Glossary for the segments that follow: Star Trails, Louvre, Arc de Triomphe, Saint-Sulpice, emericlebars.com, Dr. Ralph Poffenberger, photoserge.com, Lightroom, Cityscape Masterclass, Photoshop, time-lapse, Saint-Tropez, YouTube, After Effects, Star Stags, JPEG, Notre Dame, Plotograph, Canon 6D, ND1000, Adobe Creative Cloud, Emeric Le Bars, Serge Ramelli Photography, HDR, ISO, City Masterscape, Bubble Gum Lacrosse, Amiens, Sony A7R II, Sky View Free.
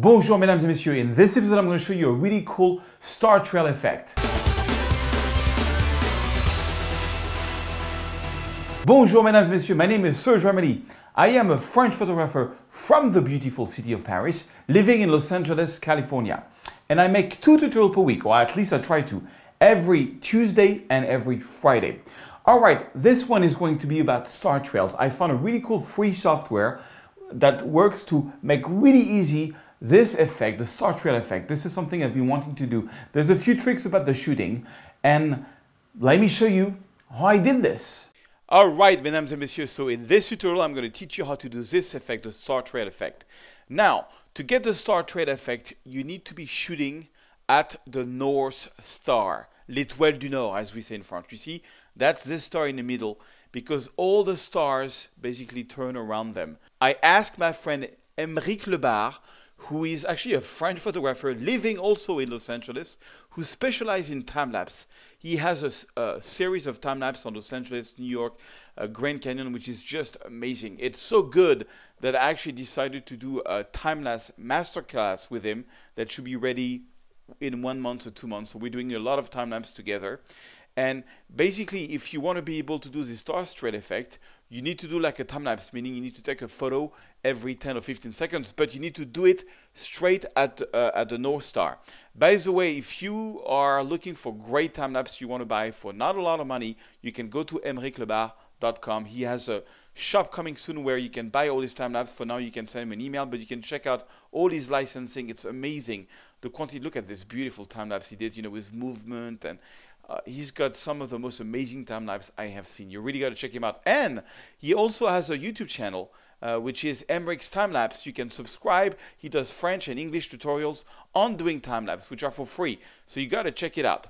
Bonjour mesdames and messieurs, in this episode I'm going to show you a really cool star trail effect. Bonjour mesdames and messieurs, my name is Serge Ramelli. I am a French photographer from the beautiful city of Paris, living in Los Angeles, California. And I make 2 tutorials per week, or at least I try to, every Tuesday and every Friday. Alright, this one is going to be about star trails. I found a really cool free software that works to make really easy this effect, the star trail effect. This is something I've been wanting to do. There's a few tricks about the shooting, and let me show you how I did this. All right, mesdames and messieurs, so in this tutorial, I'm going to teach you how to do this effect, the star trail effect. Now, to get the star trail effect, you need to be shooting at the North Star, l'étoile du Nord, as we say in French. You see, that's this star in the middle, because all the stars basically turn around them. I asked my friend Emeric Le Bars, who is actually a French photographer living also in Los Angeles, who specializes in time-lapse. He has a series of time-lapse on Los Angeles, New York, Grand Canyon, which is just amazing. It's so good that I actually decided to do a time-lapse masterclass with him that should be ready in 1 month or 2 months. So we're doing a lot of time-lapse together. And basically, if you want to be able to do the star trail effect, you need to do like a time-lapse, meaning you need to take a photo every 10 or 15 seconds, but you need to do it straight at the North Star. By the way, if you are looking for great time-lapse you want to buy for not a lot of money, you can go to emericlebars.com. He has a shop coming soon where you can buy all his time-lapse. For now, you can send him an email, but you can check out all his licensing. It's amazing. The quantity, look at this beautiful time-lapse he did, you know, with movement, and he's got some of the most amazing time-lapse I have seen. You really got to check him out. And he also has a YouTube channel, which is Emeric's Time-Lapse. You can subscribe. He does French and English tutorials on doing time-lapse, which are for free. So you got to check it out.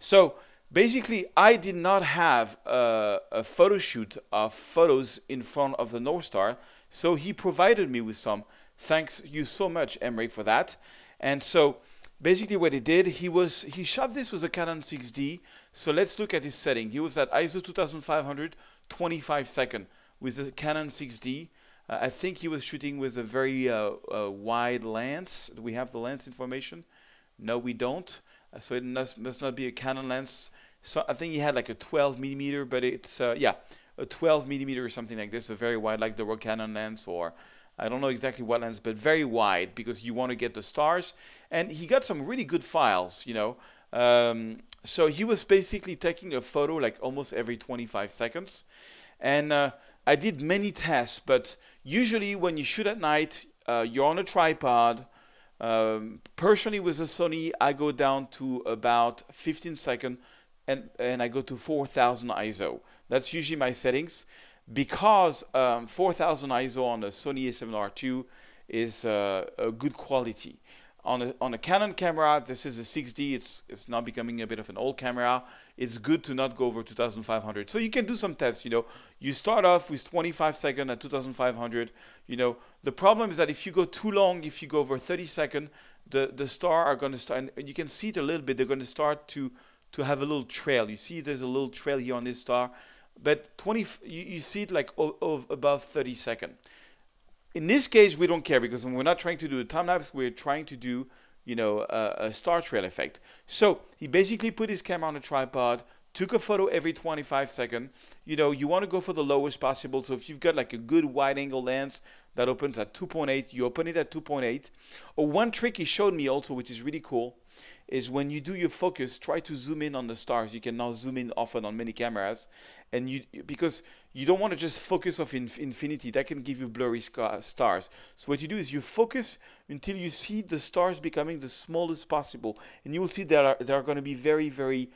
So basically, I did not have a photo shoot of photos in front of the North Star. So he provided me with some. Thanks you so much, Emeric, for that. And so basically what he did, he shot this with a Canon 6D, so let's look at his setting. He was at ISO 2500, 25 second with a Canon 6D. I think he was shooting with a very wide lens. Do we have the lens information? No, we don't. So it must not be a Canon lens. So I think he had like a 12 millimeter, but it's, yeah, a 12 millimeter or something like this, a very wide, like the Rock Canon lens, or I don't know exactly what lens, but very wide, because you want to get the stars. And he got some really good files, you know. So he was basically taking a photo like almost every 25 seconds. And I did many tests, but usually when you shoot at night, you're on a tripod. Personally with the Sony, I go down to about 15 seconds and I go to 4000 ISO. That's usually my settings. Because 4000 ISO on a Sony A7R II is a good quality. On a Canon camera, this is a 6D, it's now becoming a bit of an old camera. It's good to not go over 2500. So you can do some tests, you know. You start off with 25 seconds at 2500, you know. The problem is that if you go too long, if you go over 30 seconds, the stars are going to start, and you can see it a little bit, they're going to start to have a little trail. You see there's a little trail here on this star. But you see it like above 30 seconds. In this case, we don't care because we're not trying to do a time-lapse. We're trying to do, you know, a star trail effect. So he basically put his camera on a tripod, took a photo every 25 seconds. You know, you want to go for the lowest possible. So if you've got like a good wide-angle lens that opens at 2.8, you open it at 2.8. Or one trick he showed me also, which is really cool, is when you do your focus, try to zoom in on the stars. You can now zoom in often on many cameras, and because you don't want to just focus off infinity. That can give you blurry stars. So what you do is you focus until you see the stars becoming the smallest possible, and you will see they are going to be very, very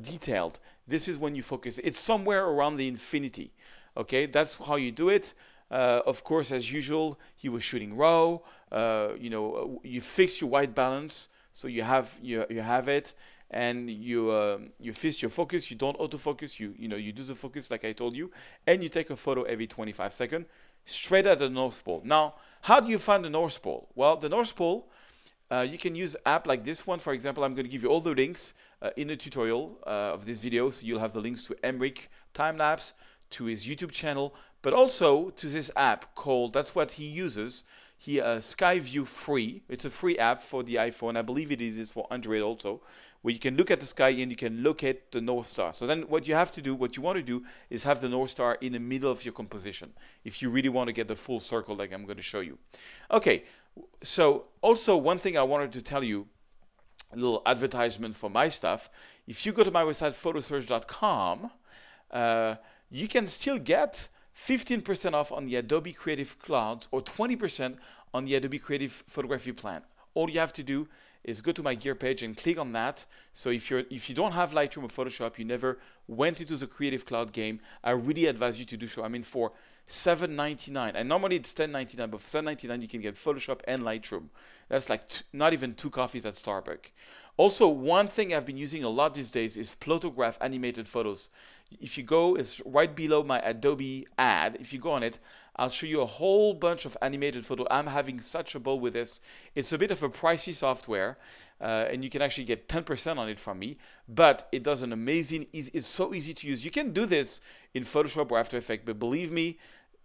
detailed. This is when you focus. It's somewhere around the infinity. Okay, that's how you do it. Of course, as usual, he was shooting raw. You know, you fix your white balance. So you have it, and you fix your focus. You don't autofocus. You do the focus like I told you, and you take a photo every 25 seconds, straight at the North Pole. Now, how do you find the North Pole? Well, the North Pole, you can use app like this one. For example, I'm going to give you all the links in the tutorial of this video. So you'll have the links to Emeric Time-Lapse, to his YouTube channel, but also to this app called. That's what he uses. here Sky View Free. It's a free app for the iPhone. I believe it is for Android also, where you can look at the sky and you can look at the North Star. So then what you have to do, what you want to do, is have the North Star in the middle of your composition, if you really want to get the full circle like I'm going to show you. Okay, so also one thing I wanted to tell you, a little advertisement for my stuff. If you go to my website, photoserge.com, you can still get 15% off on the Adobe Creative Cloud or 20% on the Adobe Creative Photography plan. All you have to do is go to my gear page and click on that. So if you don't have Lightroom or Photoshop, you never went into the Creative Cloud game, I really advise you to do so. I mean, for $7.99, and normally it's $10.99, but for $7.99 you can get Photoshop and Lightroom. That's like not even two coffees at Starbucks. Also, one thing I've been using a lot these days is Plotograph animated photos. If you go, it's right below my Adobe ad. If you go on it, I'll show you a whole bunch of animated photos. I'm having such a ball with this. It's a bit of a pricey software, and you can actually get 10% on it from me, but it does an amazing, it's so easy to use. You can do this in Photoshop or After Effects, but believe me,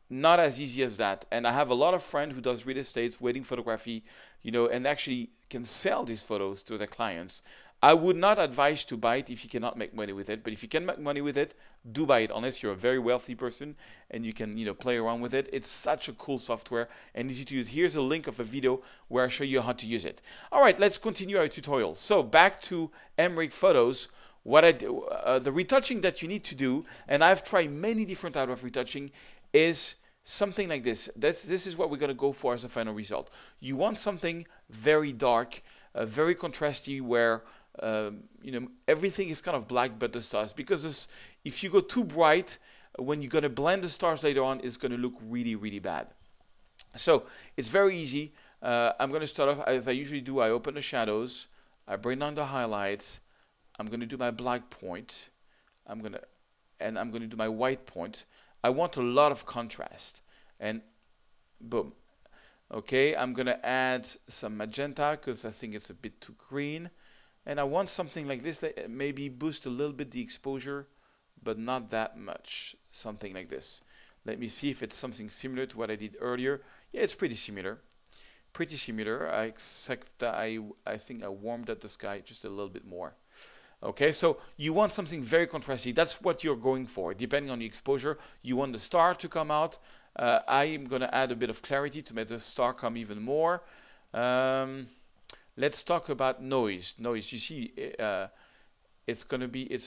not as easy as that. And I have a lot of friends who does real estates, wedding photography, you know, and actually can sell these photos to their clients. I would not advise to buy it if you cannot make money with it, but if you can make money with it, do buy it, unless you're a very wealthy person and you can, you know, play around with it. It's such a cool software and easy to use. Here's a link of a video where I show you how to use it. All right, let's continue our tutorial. So back to Emeric Photos. What I do, the retouching that you need to do, and I've tried many different types of retouching, is something like this. This is what we're going to go for as a final result. You want something very dark, very contrasty, where you know, everything is kind of black but the stars, because if you go too bright, when you're going to blend the stars later on, it's going to look really, really bad. So it's very easy. I'm going to start off as I usually do. I open the shadows, I bring down the highlights, I'm going to do my black point, I'm going to do my white point. I want a lot of contrast, and boom. Okay, I'm gonna add some magenta because I think it's a bit too green, and I want something like this that maybe boost a little bit the exposure, but not that much, something like this. Let me see if it's something similar to what I did earlier. Yeah, it's pretty similar, except that I think I warmed up the sky just a little bit more. Okay, so you want something very contrasty. That's what you're going for. Depending on the exposure, you want the star to come out. I am going to add a bit of clarity to make the star come even more. Let's talk about noise. Noise, you see, it's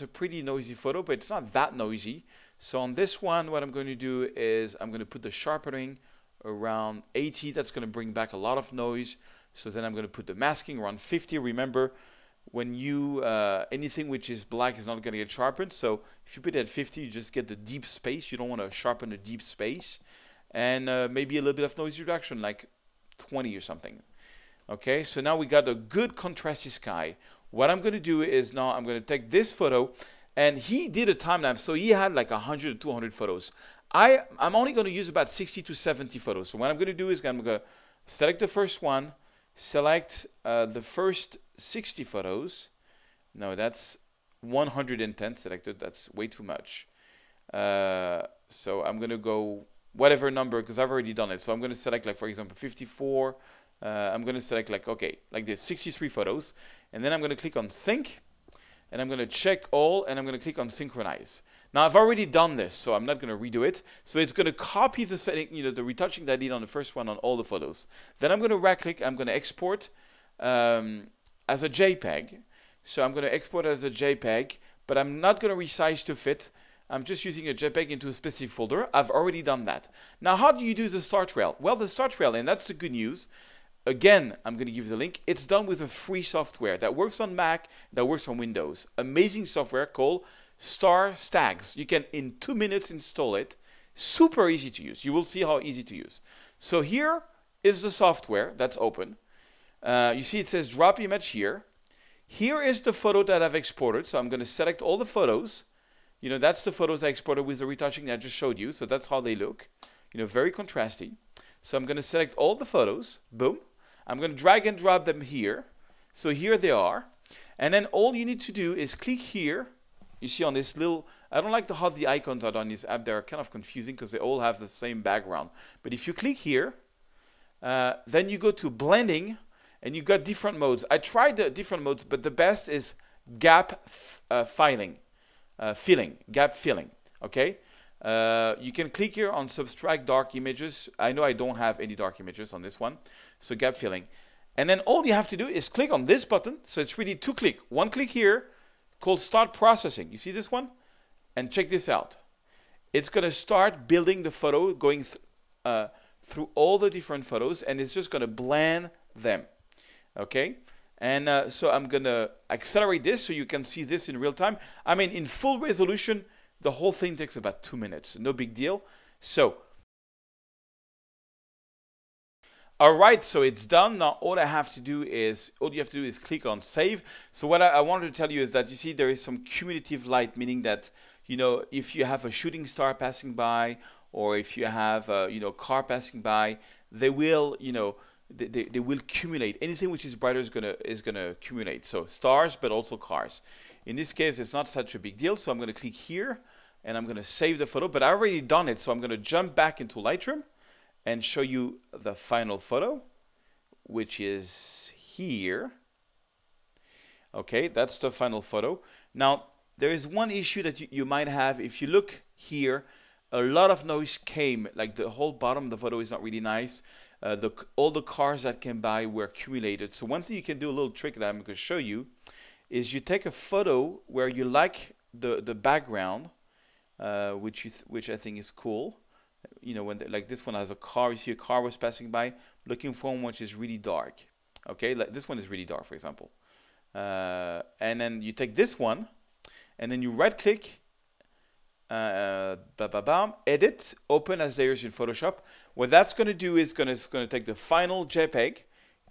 a pretty noisy photo, but it's not that noisy. So on this one, what I'm going to do is I'm going to put the sharpening around 80. That's going to bring back a lot of noise. So then I'm going to put the masking around 50. Remember, when you anything which is black is not going to get sharpened, so if you put it at 50, you just get the deep space. You don't want to sharpen the deep space, and maybe a little bit of noise reduction, like 20 or something. Okay, so now we got a good contrasty sky. What I'm going to do is now I'm going to take this photo, and he did a time lapse, so he had like 100 or 200 photos. I'm only going to use about 60 to 70 photos. So what I'm going to do is I'm going to select the first one, select the first 60 photos. No, that's 110 selected. That's way too much. So I'm going to go whatever number, because I've already done it. So I'm going to select, like, for example, 54. I'm going to select, like, okay, like this, 63 photos. And then I'm going to click on Sync. And I'm going to check all. And I'm going to click on Synchronize. Now, I've already done this, so I'm not going to redo it. So it's going to copy the setting, you know, the retouching that I did on the first one on all the photos. Then I'm going to right-click. I'm going to export as a JPEG. So I'm going to export as a JPEG, but I'm not going to resize to fit. I'm just using a JPEG into a specific folder. I've already done that. Now, how do you do the star trail? Well, the star trail, and that's the good news. Again, I'm going to give the link. It's done with a free software that works on Mac, that works on Windows. Amazing software called Star Stags. You can, in 2 minutes, install it. Super easy to use. You will see how easy to use. So here is the software that's open. You see it says drop image here. Here is the photo that I've exported. So I'm going to select all the photos. You know, that's the photos I exported with the retouching that I just showed you. So that's how they look. You know, very contrasty. So I'm going to select all the photos. Boom. I'm going to drag and drop them here. So here they are. And then all you need to do is click here. You see on this little, I don't like how the icons are on this app. They're kind of confusing because they all have the same background. But if you click here, Then you go to blending and you got different modes. I tried the different modes, but the best is gap filling. Okay, you can click here on subtract dark images. I know I don't have any dark images on this one, so gap filling. And then all you have to do is click on this button. So it's really two click, one click here called start processing. You see this one? And check this out. It's going to start building the photo, going through all the different photos, and it's just going to blend them. Okay. And so I'm going to accelerate this so you can see this in real time. I mean, in full resolution, the whole thing takes about 2 minutes. No big deal. So, all right, so it's done. Now all you have to do is click on save. So what I wanted to tell you is that you see there is some cumulative light, meaning that, you know, if you have a shooting star passing by, or if you have a, you know, car passing by, they will, you know, they will accumulate. Anything which is brighter is gonna accumulate. So stars, but also cars. In this case, it's not such a big deal. So I'm gonna click here and I'm gonna save the photo, but I already done it. So I'm gonna jump back into Lightroom and show you the final photo, which is here. Okay, that's the final photo. Now, there is one issue that you might have. If you look here, a lot of noise came, like the whole bottom of the photo is not really nice. All the cars that came by were accumulated. So one thing you can do, a little trick that I'm gonna show you, is you take a photo where you like the background, which I think is cool. You know, when like this one has a car, you see a car was passing by, looking for one which is really dark. Okay, like this one is really dark, for example. And then you take this one, and then you right click, edit, open as layers in Photoshop. What that's going to do is it's going to take the final JPEG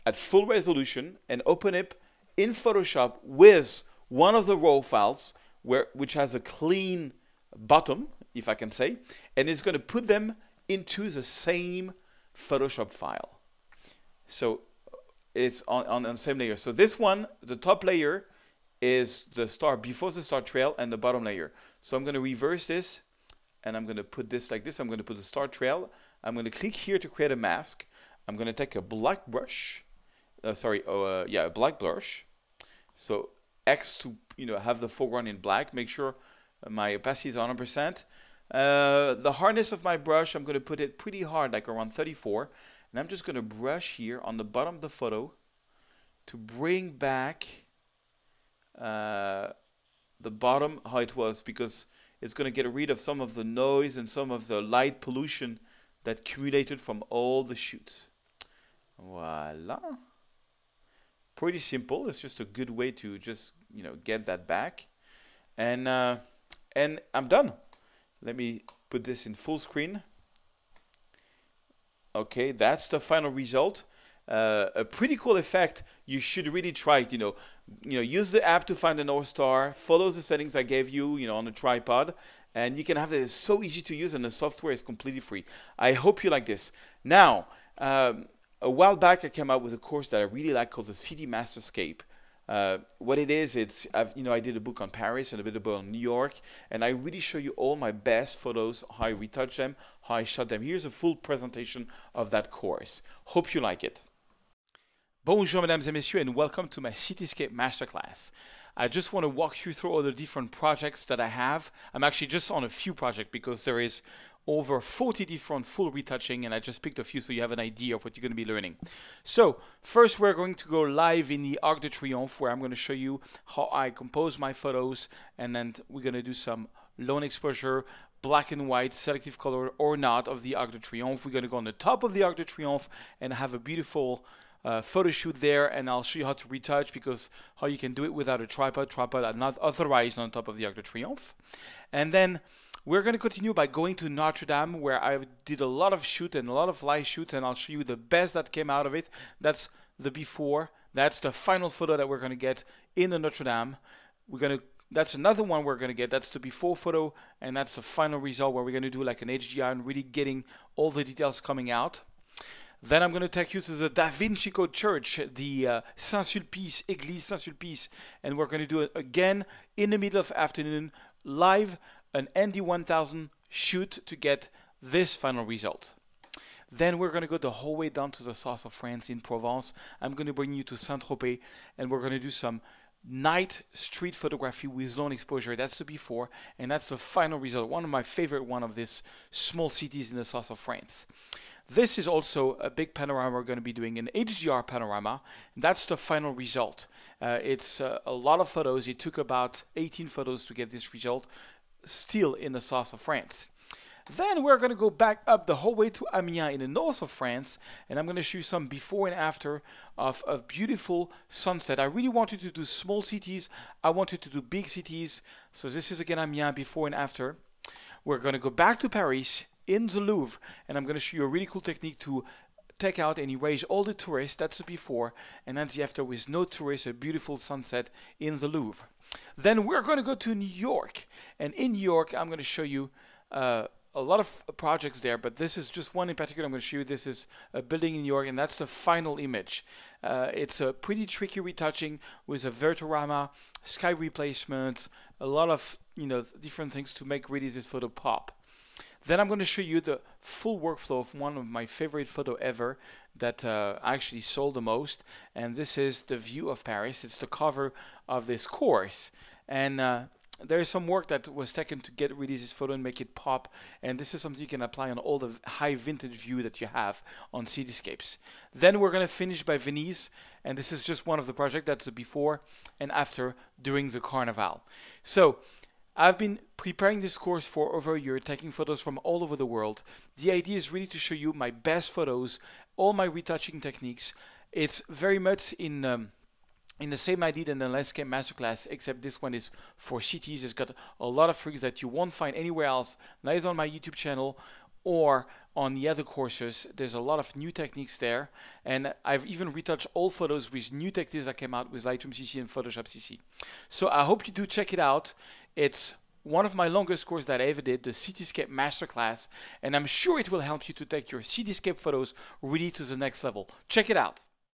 at full resolution and open it in Photoshop with one of the raw files which has a clean bottom, if I can say, and it's going to put them into the same Photoshop file. So it's on the same layer. So this one, the top layer is the star before the star trail and the bottom layer. So I'm going to reverse this and I'm going to put this like this. I'm going to put the star trail. I'm going to click here to create a mask. I'm going to take a black brush. A black brush. So X to, you know, have the foreground in black. Make sure my opacity is 100%. The hardness of my brush, I'm going to put it pretty hard, like around 34, and I'm just going to brush here on the bottom of the photo to bring back the bottom how it was, because it's going to get rid of some of the noise and some of the light pollution that accumulated from all the shoots. Voila. Pretty simple. It's just a good way to just, you know, get that back. And I'm done. Let me put this in full screen. Okay, that's the final result. A pretty cool effect. You should really try it, you know, use the app to find the North Star, follow the settings I gave you, you know, on the tripod, and you can have this. It's so easy to use and the software is completely free. I hope you like this. Now, a while back I came out with a course that I really like called the City Masterscape. What it is, I did a book on Paris and a bit about New York, and I really show you all my best photos, how I retouch them, how I shot them. Here's a full presentation of that course. Hope you like it. Bonjour, mesdames et messieurs, and welcome to my Cityscape Masterclass. I just want to walk you through all the different projects that I have. I'm actually just on a few projects because there is over 40 different full retouching, and I just picked a few so you have an idea of what you're going to be learning. So first we're going to go live in the Arc de Triomphe, where I'm going to show you how I compose my photos, and then we're going to do some lone exposure, black and white, selective color or not of the Arc de Triomphe. We're going to go on the top of the Arc de Triomphe and have a beautiful photo shoot there, and I'll show you how to retouch, because how you can do it without a tripod. Tripod are not authorized on top of the Arc de Triomphe. And then we're going to continue by going to Notre Dame, where I did a lot of shoot and a lot of live shoots, and I'll show you the best that came out of it. That's the before. That's the final photo that we're going to get in the Notre Dame. That's another one we're going to get. That's the before photo, and that's the final result, where we're going to do like an HDR and really getting all the details coming out. Then I'm going to take you to the Da Vinci Code Church, the Saint-Sulpice, Église Saint-Sulpice, and we're going to do it again in the middle of afternoon, live, an ND1000 shoot to get this final result. Then we're going to go the whole way down to the south of France in Provence. I'm going to bring you to Saint-Tropez, and we're going to do some night street photography with long exposure. That's the before, and that's the final result. One of my favorite one of these small cities in the south of France. This is also a big panorama. We're going to be doing an HDR panorama. That's the final result. It's a lot of photos. It took about 18 photos to get this result, still in the south of France. Then we're going to go back up the whole way to Amiens in the north of France, and I'm going to show you some before and after of a beautiful sunset. I really want you to do small cities. I want you to do big cities. So this is again Amiens, before and after. We're going to go back to Paris in the Louvre, and I'm going to show you a really cool technique to take out and erase all the tourists. That's the before, and that's the after with no tourists, a beautiful sunset in the Louvre. Then we're going to go to New York, and in New York I'm going to show you a lot of projects there, but this is just one in particular I'm going to show you. This is a building in New York, and that's the final image. It's a pretty tricky retouching with a vertorama, sky replacement, a lot of different things to make really this photo pop. Then I'm going to show you the full workflow of one of my favorite photo ever that actually sold the most, and this is the view of Paris. It's the cover of this course, and there is some work that was taken to get rid of this photo and make it pop, and this is something you can apply on all the high vintage view that you have on Cityscapes. Then we're going to finish by Venice, and this is just one of the projects that's the before and after during the Carnival. So I've been preparing this course for over a year, taking photos from all over the world. The idea is really to show you my best photos, all my retouching techniques. It's very much in the same idea than the Cityscape Masterclass, except this one is for cities. It's got a lot of tricks that you won't find anywhere else, neither on my YouTube channel or on the other courses. There's a lot of new techniques there, and I've even retouched all photos with new techniques that came out with Lightroom CC and Photoshop CC. So I hope you do check it out. It's one of my longest courses that I ever did, the Cityscape Masterclass, and I'm sure it will help you to take your Cityscape photos really to the next level. Check it out.